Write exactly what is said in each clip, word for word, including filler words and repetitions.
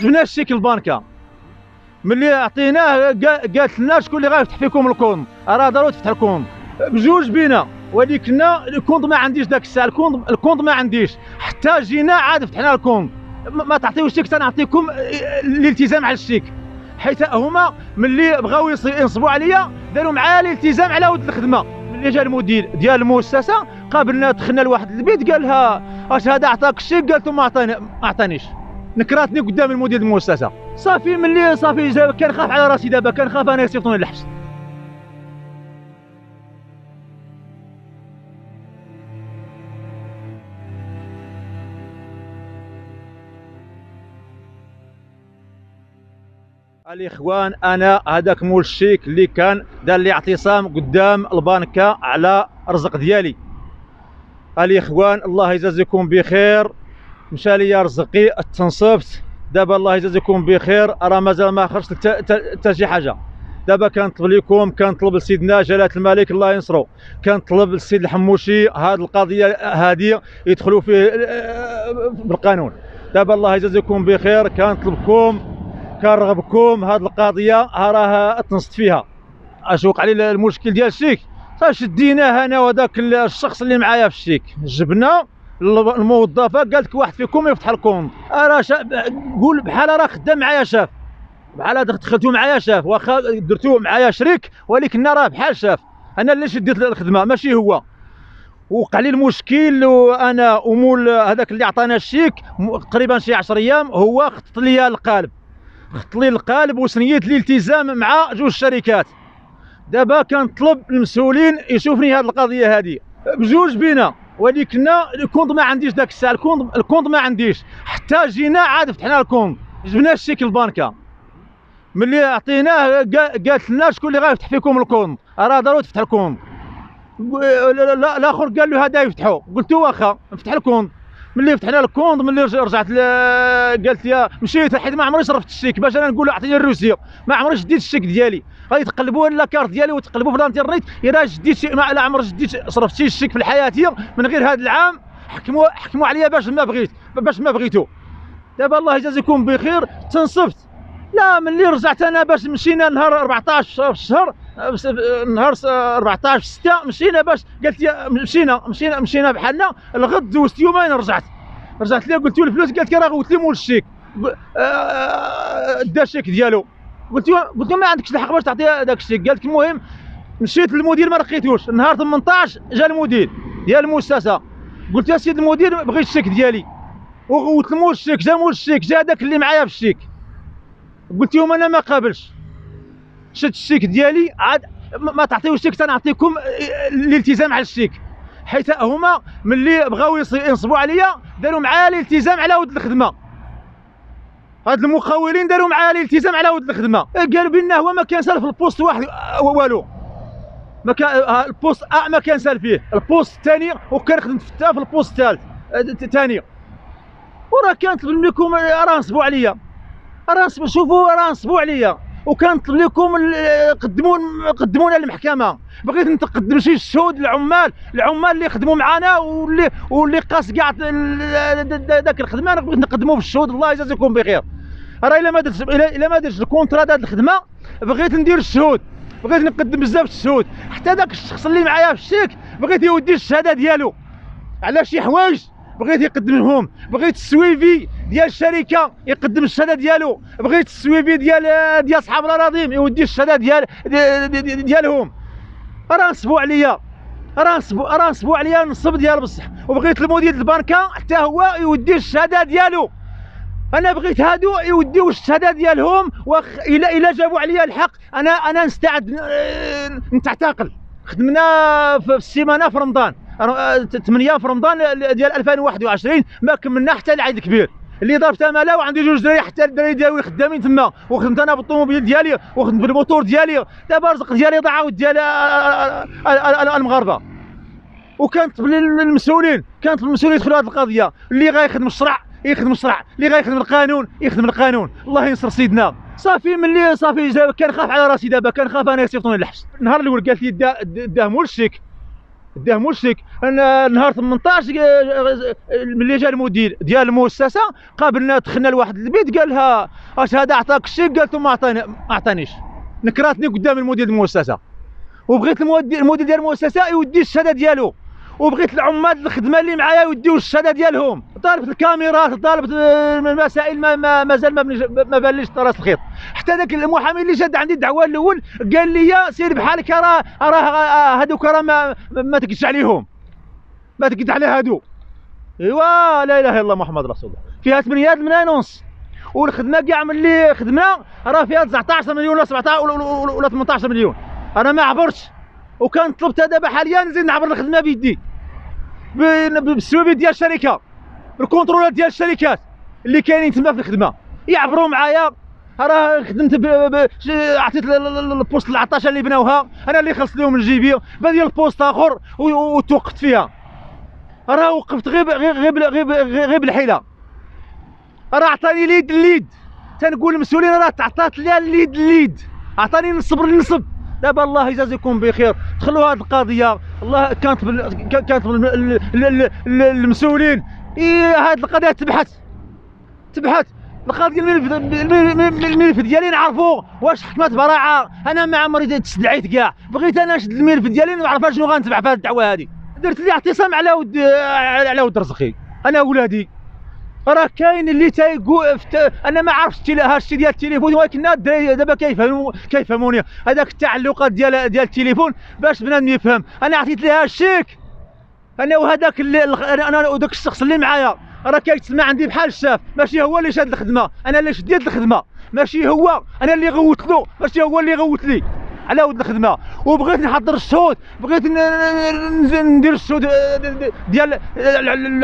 جبنا الشيك البنكه ملي عطيناه قالت لنا شكون اللي غيفتح فيكم الكونط، راه ضروري تفتح الكونط بجوج بينا، ولكن كنا الكونط ما عنديش داك الساعه، الكونط الكونط ما عنديش حتى جينا عاد فتحنا الكونط. ما تعطيوش الشيك تنعطيكم الالتزام على الشيك، حيت هما ملي بغاو ينصبوا عليا داروا معايا الالتزام على ود الخدمه. ملي جا المدير ديال المؤسسه قابلنا دخلنا لواحد البيت قال لها اش هذا عطاك الشيك؟ قالت له ما عطاني ما عطانيش، نكراتني قدام المدير المؤسسه. صافي ملي صافي كنخاف على راسي، دابا كنخاف انا يصيفطوني للحبس. الاخوان انا هذاك مول الشيك اللي كان دار لي اعتصام قدام البنكه على الرزق ديالي. الاخوان الله يجازيكم بخير، مشى لي رزقي تنصبت، دابا الله يجازيكم بخير راه مازال ما خرجت حتى شي حاجه. دابا كنطلب لكم، كنطلب لسيدنا جلاله الملك الله ينصرو، كنطلب للسيد الحموشي هاد القضيه هادي يدخلوا فيه بالقانون. دابا الله يجازيكم بخير، كنطلبكم كنرغبكم هاد القضيه راه تنصت فيها. اش وقع لي المشكل ديال الشيك؟ شديناه انا وذاك الشخص اللي معايا في الشيك، جبنا الموظفه قالت لك واحد فيكم يفتح الكونط، راه قول بحال راه خدام معايا شاف، بحال دخلتو معايا شاف، واخا درتو معايا شريك ولكن راه بحال شاف، انا اللي شديت الخدمه ماشي هو. وقع لي المشكل وانا امول هذاك اللي عطانا الشيك تقريبا شي عشرة ايام هو خطط لي القالب، خط لي القالب وسنيت لي التزام مع جوج شركات. دابا كنطلب المسؤولين يشوفني هاد القضيه هادي بجوج بينا، ولكن الكونط ما عنديش داك الساعه، الكونط الكونط ما عنديش حتى جينا عاد فتحنا الكونط. جبنا الشيك البنكه ملي عطيناه قالت لنا شكون اللي غيفتح فيكم الكونط؟ راه ضروري تفتح الكونط. الاخر قال له هذا يفتحوا، قلت له واخا نفتح الكونط. ملي فتحنا الكونط ملي رجعت قالت لي مشيت، حيت ما عمري صرفت الشيك باش انا نقول له اعطيني الروسيه، ما عمري شديت الشيك ديالي، غادي تقلبوا لا كارت ديالي وتقلبوا في الانترنيت، الا شديت ما لا عمري شديت صرفت شي الشيك في الحياه من غير هذا العام، حكموا حكموا عليا باش ما بغيت باش ما بغيتو. دابا الله يجازيكم بخير تنصفت. لا ملي رجعت انا باش مشينا نهار أربعطاش في الشهر، نهار أربعطاش ستة مشينا باش قالت لي مشينا مشينا مشينا بحالنا الغد، دوزت يومين رجعت رجعت لها قلت له الفلوس، قالت لي راه غوت لي مول الشيك دا الشيك ديالو، قلت له قلت له ما عندكش الحق باش تعطي هذاك الشيك. قالت لك المهم مشيت للمدير ما لقيتوش، نهار ثمنطاش جا المدير ديال المؤسسه قلت له سيد المدير بغيت الشيك ديالي، وغوت لمول الشيك جا مول الشيك جا هذاك اللي معايا في الشيك، قلت لهم انا ما قابلش، شد الشيك ديالي عاد ما تعطيوش الشيك تنعطيكم الالتزام على الشيك، حيت هما ملي بغاو ينصبوا عليا داروا معايا الالتزام على ود الخدمه. هاد المخولين داروا معايا الالتزام على ود الخدمه، قالوا بان هو ما كان سال في البوست واحد والو، ما كان البوست أ ما كان سال فيه، البوست الثاني وكنخدم حتى في البوست الثالث الثاني، وراه كنطلب لكم راه نصبوا عليا، راه شوفوا راه نصبوا عليا، وكنطلب لكم قدموا قدمونا للمحكمه، بغيت نتقدم شي شهود العمال العمال اللي خدموا معنا واللي واللي قاس كاع داك الخدمه، انا بغيت نقدموا في الشهود الله يجازيكم بخير. راه الا ما درت الا ما درتش الكونترا ديال الخدمه بغيت ندير الشهود، بغيت نقدم بزاف الشهود، حتى داك الشخص اللي معايا في الشيك بغيت يودي الشهاده ديالو على شي حوايج بغيت يقدمهم، بغيت السويفي ديال الشركه يقدم الشهاده ديالو، بغيت السويفي ديال ديال اصحاب الاراضي يودي الشهاده ديال ديالهم، راه نصبوا عليا راه نصبوا راه نصبوا عليا النصب ديال بصح، وبغيت المدير البنكه حتى هو يودي الشهاده ديالو، انا بغيت هادو يوديو الشهاده ديالهم، واخ الا الا جابوا عليا الحق انا انا نستعد نتعتقل. خدمنا في السيمانه في رمضان ثمانية في رمضان ديال ألفين وواحد وعشرين ما كملنا حتى العيد الكبير، اللي ضربت مالا وعندي جوج دراري حتى الدراري ديالي خدامين تما، وخدمت انا بالطوموبيل ديالي وخدمت بالموتور ديالي، دابا الرزق ديالي ضاع وديال المغاربه. وكنطلب للمسؤولين كنطلب المسؤولين يدخلوا هذه القضيه، اللي غيخدم الشرع يخدم الشرع، اللي غيخدم القانون يخدم القانون، الله ينصر سيدنا. صافي ملي صافي كنخاف على راسي، دابا كنخاف انا يصيفطوني للحبس. النهار الاول قالت لي داه مول الشيك داه مشرك. انا نهار ثمنطاش ملي جا المدير ديال المؤسسه قابلنا، دخلنا لواحد البيت قال لها اش هذا عطاك شي؟ قالت له ما عطاني ما عطانيش، نكراتني قدام المدير ديال المؤسسه، وبغيت المدير ديال المؤسسه يودي الشهاده ديالو، وبغيت العمال الخدمه اللي معايا يوديو الشهاده ديالهم، طالبت الكاميرات، طالبت المسائل، ما مازال ما ما بانليش راس الخيط. حتى ذاك المحامي اللي جا عندي الدعوه الاول قال لي سير بحالك، راه راه هذوك راه ما ما تكدش عليهم، ما تكد على هادو. ايوا لا اله الا الله محمد رسول الله. فيها ثمانية ملايين ونص، والخدمه كاع ملي خدمنا راه فيها تسعطاش مليون ولا سبعطاش ولا ثمنطاش مليون، انا ما عبرتش، وكان طلبت دابا حاليا نزيد نعبر الخدمه بيدي، بالسوابق ديال الشركه، الكونترولات ديال الشركات اللي كاينين تما في الخدمه يعبروا معايا. راه خدمت ب... ب... عطيت البوست العطاشه اللي بناوها انا اللي خلصت لهم من جيبي، بان ديال البوست اخر وتوقفت فيها، راه وقفت غير غير غير غير بالحيله. راه عطاني ليد الليد، تنقول المسؤولين راه تعطات لي الليد الليد، عطاني نصبر نصب. دابا الله يجازيكم بخير، دخلوا هذه القضيه، الله كانت بال... كانت بال... المسؤولين هذه القضيه تبحث تبحث القضيه، الملف الملف ديالي نعرفوا واش حكمت براعه. انا ما عمري تسدعيت كاع، بغيت انا نشد الملف ديالي ونعرف شنو غنتبع في هذه الدعوه هذه. درت لي اعتصام على ود على ود رزقي انا ولادي. راه كاين اللي تايقول انا ما عرفتش هادشي ديال التليفون، ولكن الدراري دابا كيفهموا كيفهموني هذاك التعلقات ديال ديال التليفون باش بنادم يفهم. انا عطيت لها الشيك انا وهذاك انا وداك الشخص اللي معايا راه كيتسمع عندي بحال الشاف، ماشي هو اللي شاد الخدمه، انا اللي شديت الخدمه، ماشي هو، انا اللي غوت له، ماشي هو اللي غوت لي على ود الخدمه. وبغيت نحضر الشهود، بغيت ندير الشهود ديال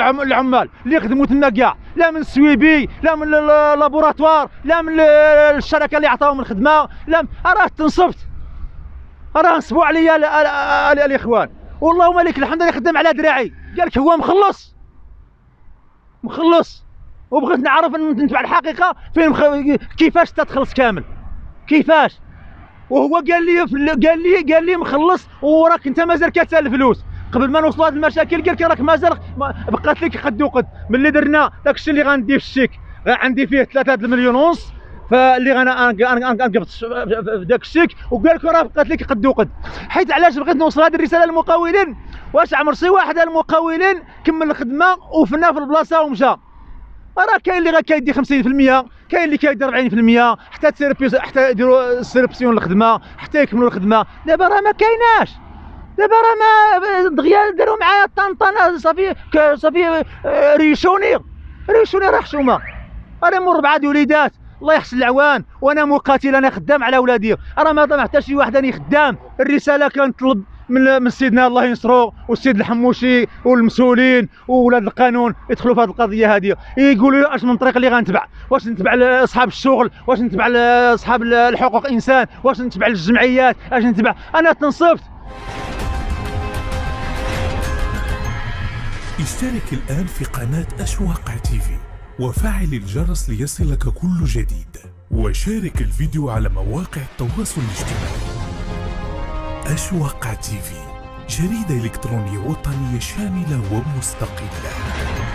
العمال اللي خدموا تما كاع، لا من السويبي لا من اللابوراتوار لا من الشركه اللي عطاهم الخدمه، لا راه تنصبت، راه نصبوا عليا الاخوان. واللهم لك الحمد اللي خدام على دراعي، قالك هو مخلص مخلص، وبغيت نعرف نتبع الحقيقه فين مخ... كيفاش تتخلص كامل كيفاش. وهو قال لي قال لي قال لي مخلص وراك انت مازال كتسال الفلوس قبل ما نوصلوا هاد المشاكل، قال لك راك مازال بقات لك قد وقد. ملي درنا داكشي اللي غندي في الشيك عندي فيه ثلاثة مليون ونص، فاللي انا نقبض داك الشيك، وقال لك راه بقات لك قد وقد. حيت علاش بغيت نوصل هذه الرساله للمقاولين؟ واش عمر شي واحد المقاولين كمل الخدمه وفنا في البلاصه ومشى؟ راه كاين اللي كيدي خمسين في المية، كاين اللي كيدير أربعين في المية حتى تسيربيو حتى يديروا السيربسيون للخدمه حتى يكملوا الخدمه. دابا راه ما كايناش، دابا راه ما دغيا داروا معايا الطنطنه صافي صافي ريشوني ريشوني راه حشومه. راه مور ربعه ديال وليدات الله يحسن العوان، وانا مقاتل، انا خدام على ولادي، راه ما طمع حتى شي واحد اني خدام. الرساله كنطلب من من سيدنا الله ينصرو والسيد الحموشي والمسؤولين وولاد القانون يدخلوا في هذه القضيه هذه، يقولوا اش من طريق اللي غنتبع، واش نتبع لاصحاب الشغل، واش نتبع لاصحاب الحقوق الانسان، واش نتبع للجمعيات، اش نتبع؟ انا تنصبت. اشترك الان في قناه آش واقع تيفي وفعل الجرس ليصلك كل جديد، وشارك الفيديو على مواقع التواصل الاجتماعي. آش واقع تيفي، جريدة إلكترونية وطنية شاملة ومستقلة.